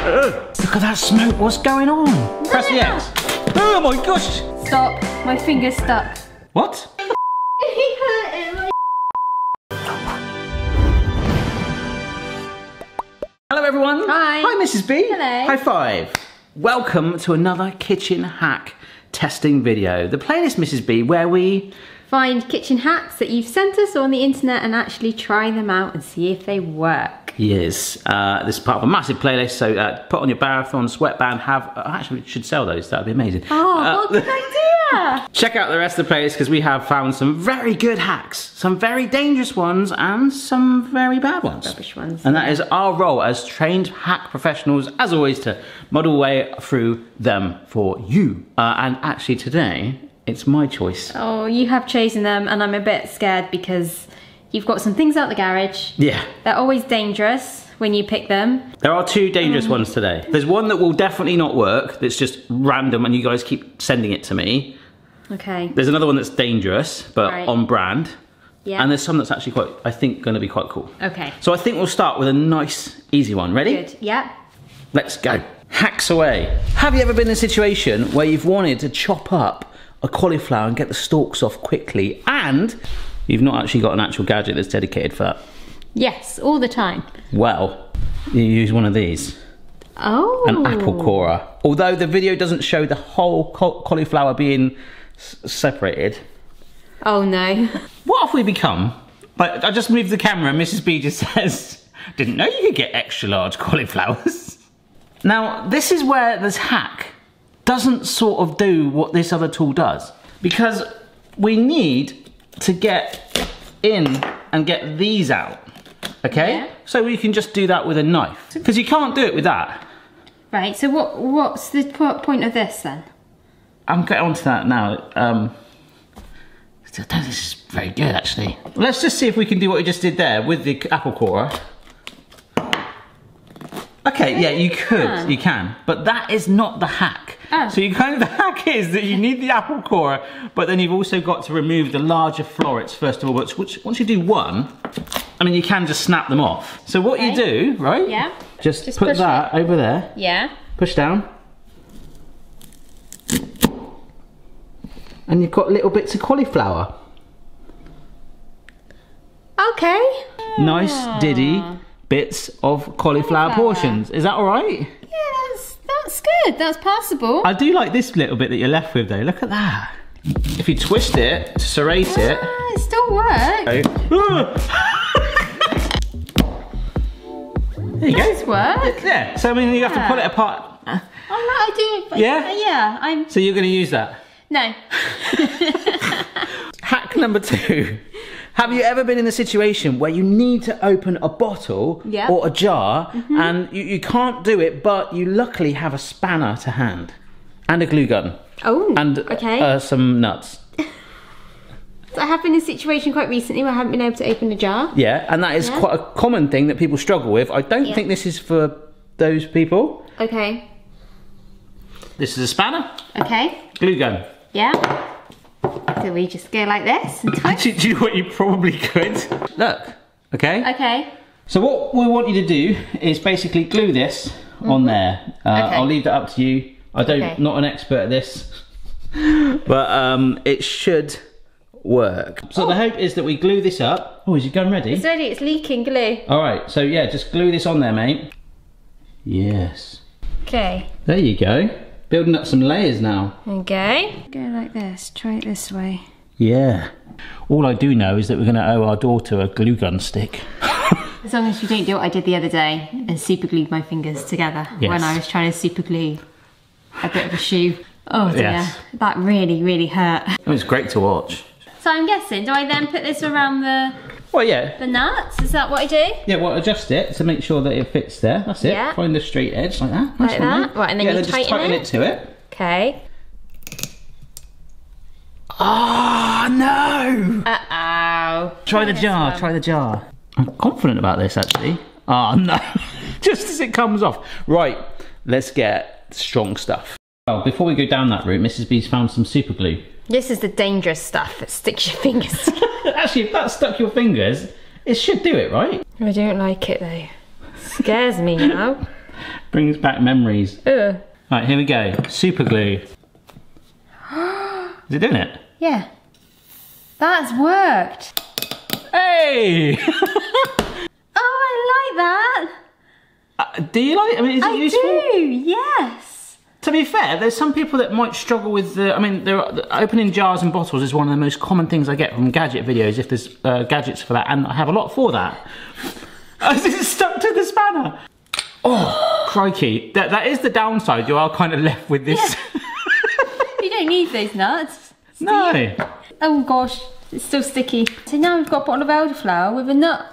Look at that smoke, what's going on? No. Press the X. Oh my gosh! Stop, my finger's stuck. What? He hurt it, my Hello everyone. Hi. Hi Mrs. B. Hello. High five. Welcome to another kitchen hack testing video. The playlist Mrs. B where we find kitchen hacks that you've sent us on the internet and actually try them out and see if they work. Yes, this is part of a massive playlist, so put on your marathon sweatband, actually we should sell those, that would be amazing. Oh, what a good idea! Check out the rest of the playlist because we have found some very good hacks, some very dangerous ones and some very bad ones. Rubbish ones. And that is our role as trained hack professionals, as always, to model way through them for you. And actually today, it's my choice. Oh, you have chosen them and I'm a bit scared because you've got some things out the garage. Yeah. They're always dangerous when you pick them. There are two dangerous ones today. There's one that will definitely not work, that's just random and you guys keep sending it to me. Okay. There's another one that's dangerous, but on brand. Yeah. And there's some that's actually quite, I think, gonna be quite cool. Okay. So I think we'll start with a nice, easy one. Ready? Good, yeah. Let's go. Hacks away. Have you ever been in a situation where you've wanted to chop up a cauliflower and get the stalks off quickly and you've not actually got an actual gadget that's dedicated for that? Yes, all the time. Well, you use one of these. Oh. An apple corer. Although the video doesn't show the whole cauliflower being separated. Oh no. What have we become? Like, I just moved the camera and Mrs. B just says, didn't know you could get extra large cauliflowers. Now, this is where this hack doesn't sort of do what this other tool does, because we need to get in and get these out, okay? Yeah. So we can just do that with a knife, because you can't do it with that. Right, so what's the point of this then? I'm getting onto that now. This is very good actually. Let's just see if we can do what we just did there with the apple corer. Okay, yeah, you can, but that is not the hack. Oh. So the hack is that you need the apple corer, but then you've also got to remove the larger florets first of all, which once you do one, I mean, you can just snap them off. So what you do, right? Yeah. Just put that over there. Yeah. Push down. And you've got little bits of cauliflower. Okay. Nice diddy. Bits of cauliflower portions. Is that all right? Yeah, that's good. That's passable. I do like this little bit that you're left with though. Look at that. If you twist it to serrate it. It still works. There you go. It works. Yeah, so I mean, you have to pull it apart. Oh no, I do. Yeah? Yeah, so you're gonna use that? No. Hack number two. Have you ever been in a situation where you need to open a bottle or a jar and you can't do it, but you luckily have a spanner to hand and a glue gun? Oh, and some nuts. I have been in a situation quite recently where I haven't been able to open a jar. Yeah, and that is quite a common thing that people struggle with. I don't think this is for those people. Okay. This is a spanner. Okay. Glue gun. Yeah. So we just go like this and touch. Do you know what you probably could? Look, okay? Okay. So what we want you to do is basically glue this on there. I'll leave that up to you. Not an expert at this, but it should work. So the hope is that we glue this up. Oh, is your gun ready? It's ready, it's leaking glue. All right, so yeah, just glue this on there, mate. Yes. Okay. There you go. Building up some layers now. Okay. Go like this, try it this way. Yeah. All I do know is that we're gonna owe our daughter a glue gun stick. As long as you don't do what I did the other day and super glued my fingers together when I was trying to super glue a bit of a shoe. Oh dear, that really, really hurt. It was great to watch. So I'm guessing, do I then put this around the... Well, yeah. The nuts, is that what I do? Yeah, well, adjust it to make sure that it fits there. That's it. Yeah. Find the straight edge like that. Like that. Right, and then you tighten it to it. Okay. Oh, no! Uh-oh. Try the jar. I'm confident about this, actually. Oh, no. Just as it comes off. Right, let's get strong stuff. Well, before we go down that route, Mrs. B's found some super glue. This is the dangerous stuff that sticks your fingers. Actually, if that stuck your fingers, it should do it, right? I don't like it though. It scares me now. Brings back memories. Ugh. Right, here we go. Super glue. Is it doing it? Yeah. That's worked. Hey! Oh, I like that. Do you like it? I mean, is it useful? I do, yes. To be fair, there's some people that might struggle with the... I mean, there are, opening jars and bottles is one of the most common things I get from gadget videos, if there's gadgets for that, and I have a lot for that. It's stuck to the spanner. Oh, crikey. That is the downside. You are kind of left with this. Yeah. You don't need those nuts. Steve. No. Oh, gosh. It's still sticky. So now we've got a bottle of elderflower with a nut.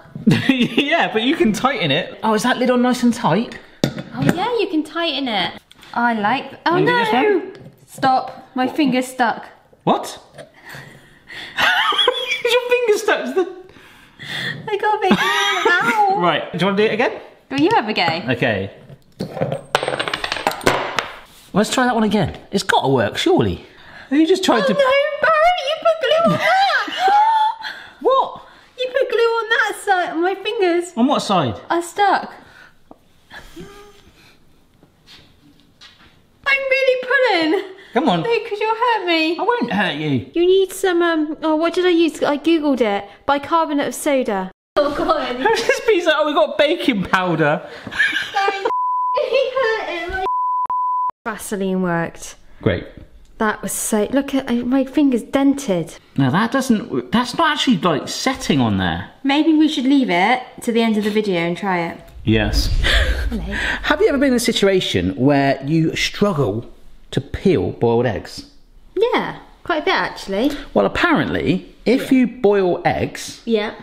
Yeah, but you can tighten it. Oh, is that lid on nice and tight? Oh, yeah, you can tighten it. I like... Oh, no! Stop. My finger's stuck. What? Your finger's stuck to the... I got a big... Ow! Right, do you want to do it again? Well, you have a go. Okay. Let's try that one again. It's got to work, surely. You just tried to... Oh, no, Barry! You put glue on that! What? You put glue on that side, on my fingers. On what side? I stuck. I'm really pulling. Come on. No, because you'll hurt me. I won't hurt you. You need some, oh, what did I use? I googled it. Bicarbonate of soda. Oh, God. How's this piece like, oh, we've got baking powder. That really hurt it. Vaseline worked. Great. That was so... Look at my finger's dented. No, that doesn't... That's not actually, like, setting on there. Maybe we should leave it to the end of the video and try it. Yes. Hello. Have you ever been in a situation where you struggle to peel boiled eggs? Yeah, quite a bit, actually. Well, apparently, if you boil eggs... Yeah.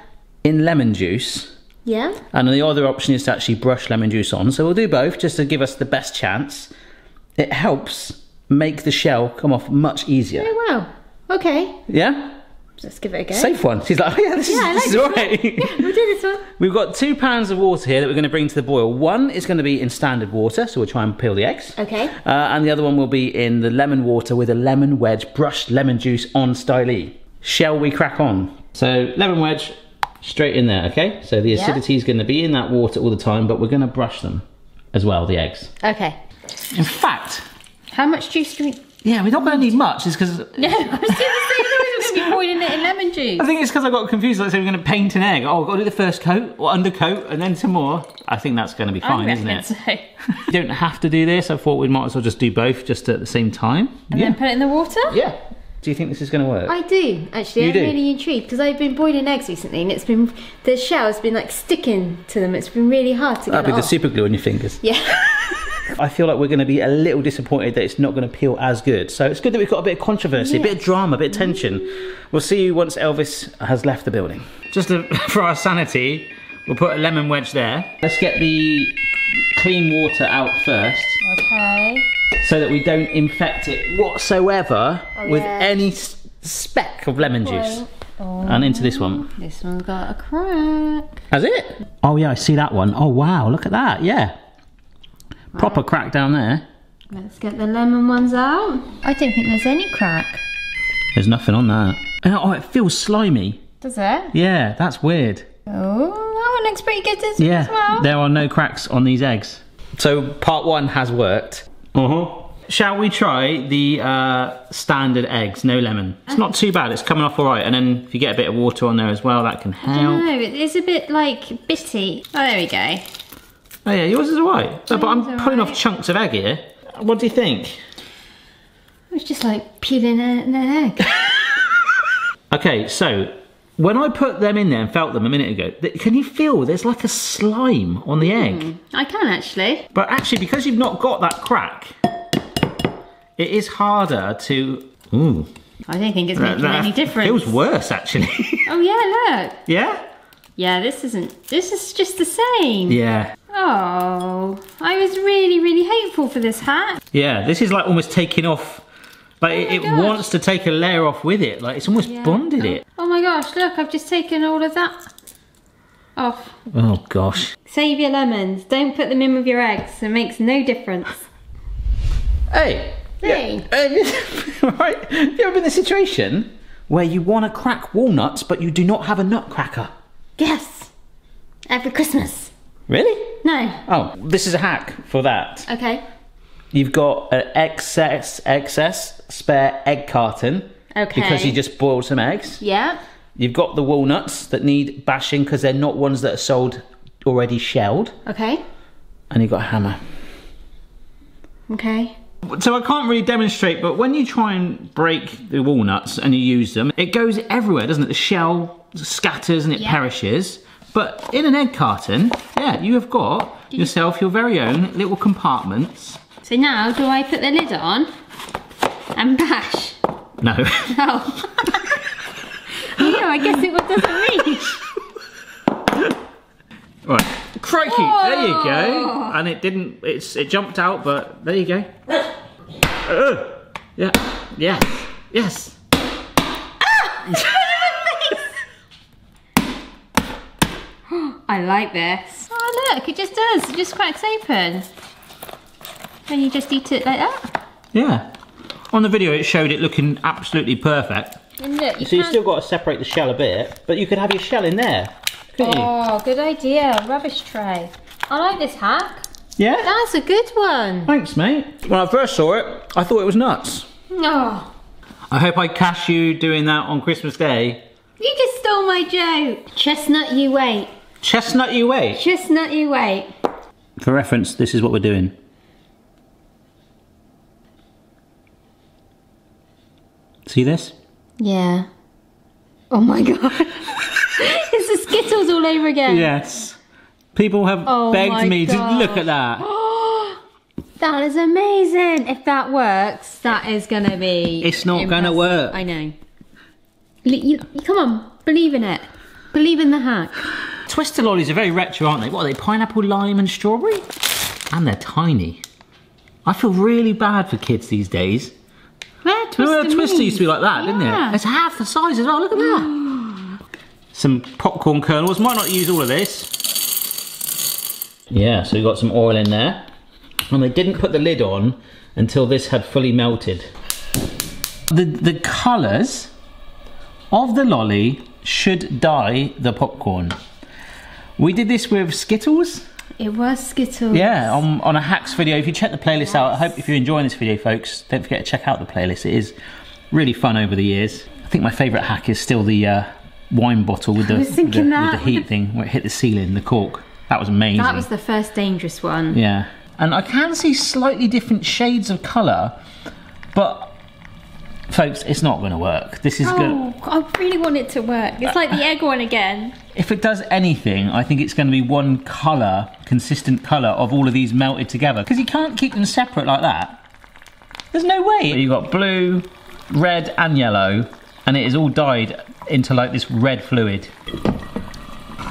...in lemon juice... Yeah. And the other option is to actually brush lemon juice on. So we'll do both, just to give us the best chance. It helps... make the shell come off much easier. Oh, wow. Okay. Yeah? Let's give it a go. Safe one. She's like, oh, yeah, this is all right. Yeah, we'll do this one. We've got 2 pounds of water here that we're going to bring to the boil. One is going to be in standard water, so we'll try and peel the eggs. Okay. And the other one will be in the lemon water with a lemon wedge, brushed lemon juice on stylee. Shall we crack on? So, lemon wedge, straight in there, okay? So the acidity is going to be in that water all the time, but we're going to brush them as well, the eggs. Okay. In fact... How much juice do we... Yeah, we're not going to need much, it's because... No, I was just saying we're going to be boiling it in lemon juice. I think it's because I got confused, like, so we're going to paint an egg. Oh, we've got to do the first coat, or undercoat, and then some more. I think that's going to be fine, isn't it? So. You don't have to do this, I thought we might as well just do both, just at the same time. And then put it in the water? Yeah. Do you think this is going to work? I do, actually. I'm really intrigued, because I've been boiling eggs recently, and it's been... The shell has been, like, sticking to them. It's been really hard to get off. That'd be the super glue on your fingers. Yeah. I feel like we're going to be a little disappointed that it's not going to peel as good. So it's good that we've got a bit of controversy, a bit of drama, a bit of tension. We'll see you once Elvis has left the building. Just for our sanity, we'll put a lemon wedge there. Let's get the clean water out first. Okay. So that we don't infect it whatsoever with any speck of lemon juice. Oh, and into this one. This one's got a crack. Has it? Oh yeah, I see that one. Oh wow, look at that, yeah. Proper crack down there. Let's get the lemon ones out. I don't think there's any crack. There's nothing on that. Oh, it feels slimy. Does it? Yeah, that's weird. Oh, that one looks pretty good as well. There are no cracks on these eggs. So part one has worked. Shall we try the standard eggs, no lemon? It's not too bad, it's coming off all right. And then if you get a bit of water on there as well, that can help. I don't know, it is a bit like bitty. Oh, there we go. Oh yeah, yours is alright. No, but I'm pulling off chunks of egg here. What do you think? It's just like peeling an egg. Okay, so when I put them in there and felt them a minute ago, can you feel there's like a slime on the egg? I can actually. But actually, because you've not got that crack, it is harder to... Ooh. I don't think it's making any difference. It feels worse actually. Oh yeah, look. Yeah? Yeah, this isn't... This is just the same. Yeah. Oh, I was really, really hateful for this hat. Yeah, this is like almost taking off. Like it wants to take a layer off with it. Like it's almost bonded it. Oh my gosh, look, I've just taken all of that off. Oh gosh. Save your lemons. Don't put them in with your eggs. It makes no difference. Hey. Hey. Yeah, right? Have you ever been in a situation where you want to crack walnuts but you do not have a nutcracker? Yes. Every Christmas. Really? No. Oh, this is a hack for that. Okay. You've got an excess spare egg carton. Okay. Because you just boiled some eggs. Yeah. You've got the walnuts that need bashing because they're not ones that are sold already shelled. Okay. And you've got a hammer. Okay. So I can't really demonstrate, but when you try and break the walnuts and you use them, it goes everywhere, doesn't it? The shell scatters and it perishes. But in an egg carton, yeah, you have got yourself your very own little compartments. So now, do I put the lid on and bash? No. Oh. Yeah, I guess it doesn't reach. Right. Crikey, whoa. There you go. And it didn't, it jumped out, but there you go. Yeah, yeah, yes. Ah, my face. I like this. Oh look, it just does, it just cracks open. And you just eat it like that. Yeah. On the video it showed it looking absolutely perfect. And look, you you've still got to separate the shell a bit, but you could have your shell in there. Oh, good idea. Rubbish tray. I like this hack. Yeah? That's a good one. Thanks, mate. When I first saw it, I thought it was nuts. Oh. I hope I cash you doing that on Christmas Day. You just stole my joke. Chestnut you wait. Chestnut you wait? Chestnut you wait. For reference, this is what we're doing. See this? Yeah. Oh my God. It's the Skittles all over again. Yes. People have begged me to look at that. That is amazing. If that works, that is going to be It's not going to work. I know. Come on, believe in it. Believe in the hack. Twister lollies are very retro, aren't they? What are they, pineapple, lime and strawberry? And they're tiny. I feel really bad for kids these days. Where Twister used to be like that, didn't it? It's half the size as well, look at that. Some popcorn kernels, might not use all of this. Yeah, so we've got some oil in there. And they didn't put the lid on until this had fully melted. The colours of the lolly should dye the popcorn. We did this with Skittles. It was Skittles. Yeah, on a hacks video. If you check the playlist out, I hope if you're enjoying this video, folks, don't forget to check out the playlist. It is really fun over the years. I think my favourite hack is still the wine bottle with the heat thing where it hit the ceiling, the cork. That was amazing. That was the first dangerous one. Yeah. And I can see slightly different shades of colour, but folks, it's not going to work. This is good. I really want it to work. It's like the egg one again. If it does anything, I think it's going to be one colour, consistent colour of all of these melted together, because you can't keep them separate like that. There's no way. You've got blue, red and yellow, and it is all dyed into like this red fluid.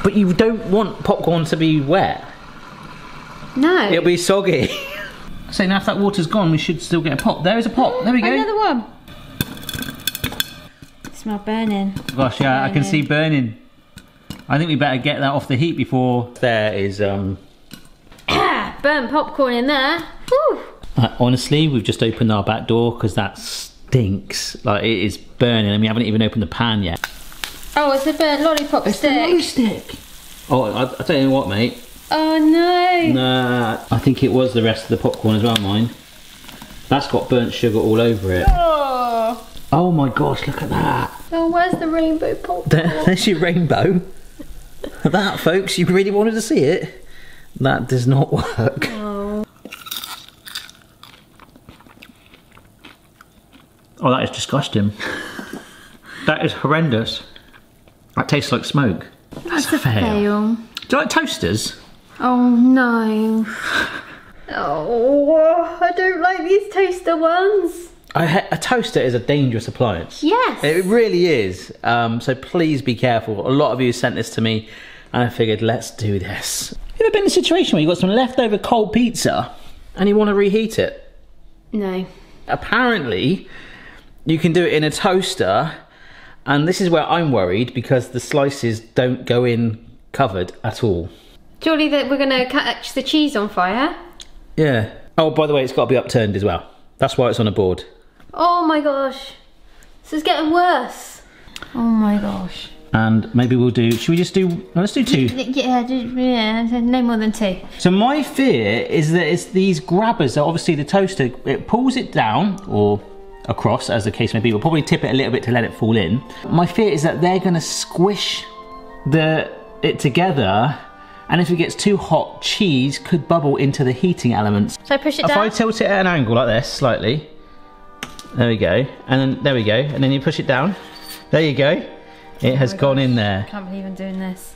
But you don't want popcorn to be wet. No. It'll be soggy. So now if that water's gone, we should still get a pop. There is a pop, there we go. Another one. It smells burning. Gosh, yeah, I can see burning. I think we better get that off the heat before. There is burnt popcorn in there. Honestly, we've just opened our back door because that's stinks, like it is burning and we haven't even opened the pan yet. Oh, it's a burnt lollipop stick. It's a lolly stick. Oh, I don't know what, mate. Oh no. Nah, I think it was the rest of the popcorn as well, mine. That's got burnt sugar all over it. Oh, oh my gosh, look at that. Oh, where's the rainbow popcorn? There's your rainbow. That, folks, you really wanted to see it. That does not work. Oh. Oh, that is disgusting. That is horrendous. That tastes like smoke. That's a fail. Do you like toasters? Oh, no. Oh, I don't like these toaster ones. A toaster is a dangerous appliance. Yes. It really is. So please be careful. A lot of you sent this to me and I figured, let's do this. Have you ever been in a situation where you've got some leftover cold pizza and you want to reheat it? No. Apparently, you can do it in a toaster, and this is where I'm worried because the slices don't go in covered at all. Surely that we're going to catch the cheese on fire. Yeah. Oh, by the way, it's got to be upturned as well. That's why it's on a board. Oh my gosh. This is getting worse. Oh my gosh. And maybe we'll do, should we just do, well, let's do two. Yeah, no more than two. So my fear is that it's these grabbers, so obviously the toaster, it pulls it down, or across, as the case may be. We'll probably tip it a little bit to let it fall in. My fear is that they're gonna squish it together, and if it gets too hot, cheese could bubble into the heating elements. So I push it down? If I tilt it at an angle like this, slightly, there we go, and then there we go, and then you push it down, there you go. It has gone in there. I can't believe I'm doing this.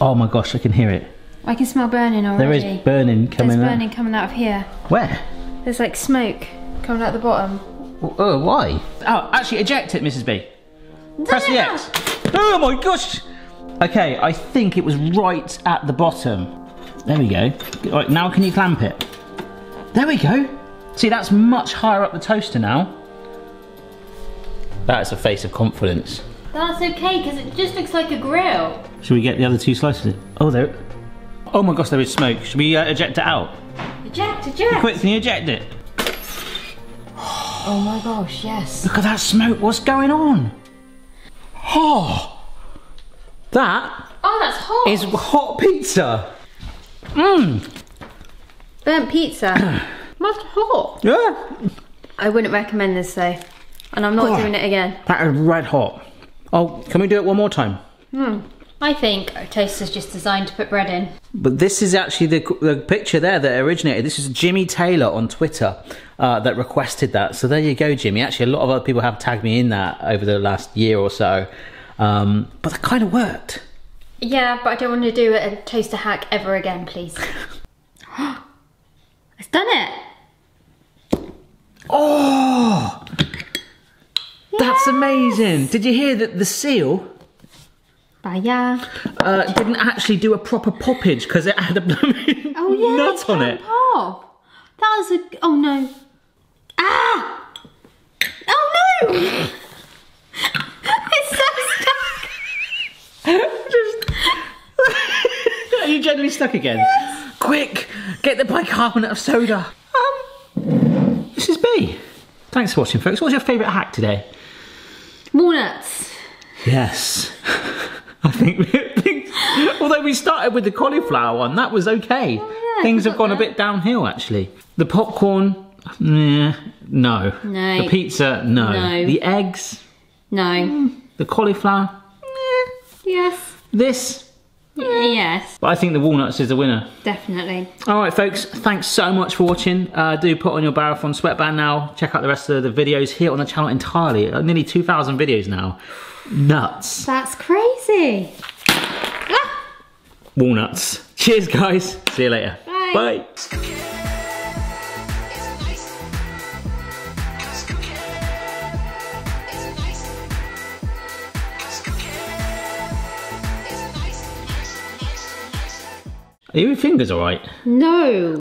Oh my gosh, I can hear it. I can smell burning already. There is burning coming out. There's burning coming out of here. Where? There's like smoke coming out the bottom. Oh, why? Oh, actually eject it, Mrs. B. Press the X. Oh my gosh. Okay, I think it was right at the bottom. There we go. All right, now can you clamp it? There we go. See, that's much higher up the toaster now. That's a face of confidence. That's okay, because it just looks like a grill. Should we get the other two slices? Oh, there. Oh my gosh, there is smoke. Should we eject it out? Eject, eject. Quick, can you eject it? Oh my gosh, yes. Look at that smoke. What's going on? Oh, that. Oh, that's hot. Is hot pizza. Mmm. Burnt pizza. Must hot. Yeah. I wouldn't recommend this though, and I'm not doing it again. That is red hot. Oh, can we do it one more time? Hmm. I think a toaster's just designed to put bread in. But this is actually the picture there that originated. This is Jimmy Taylor on Twitter that requested that. So there you go, Jimmy. Actually, a lot of other people have tagged me in that over the last year or so. But that kind of worked. Yeah, but I don't want to do a toaster hack ever again, please. It's done it. Oh! That's amazing. Did you hear that the seal didn't actually do a proper poppage because it had a blooming nut on it? Pop. That was a... Oh, no. Ah! Oh, no! It's so stuck. Are you generally stuck again? Yes. Quick, get the bicarbonate of soda. This is B. Thanks for watching, folks. What's your favourite hack today? Walnuts. Yes. I think, although we started with the cauliflower one, that was okay. Oh, yeah, things have gone a bit downhill, actually. The popcorn, nah, no. No. The pizza, no. No. The eggs, no. The cauliflower, nah. Yes. This. Yes. But I think the walnuts is the winner. Definitely. Alright folks, thanks so much for watching. Do put on your Barryfon sweatband now. Check out the rest of the videos here on the channel entirely. Nearly 2,000 videos now. Nuts. That's crazy. Ah! Walnuts. Cheers guys. See you later. Bye. Bye. Are your fingers alright? No.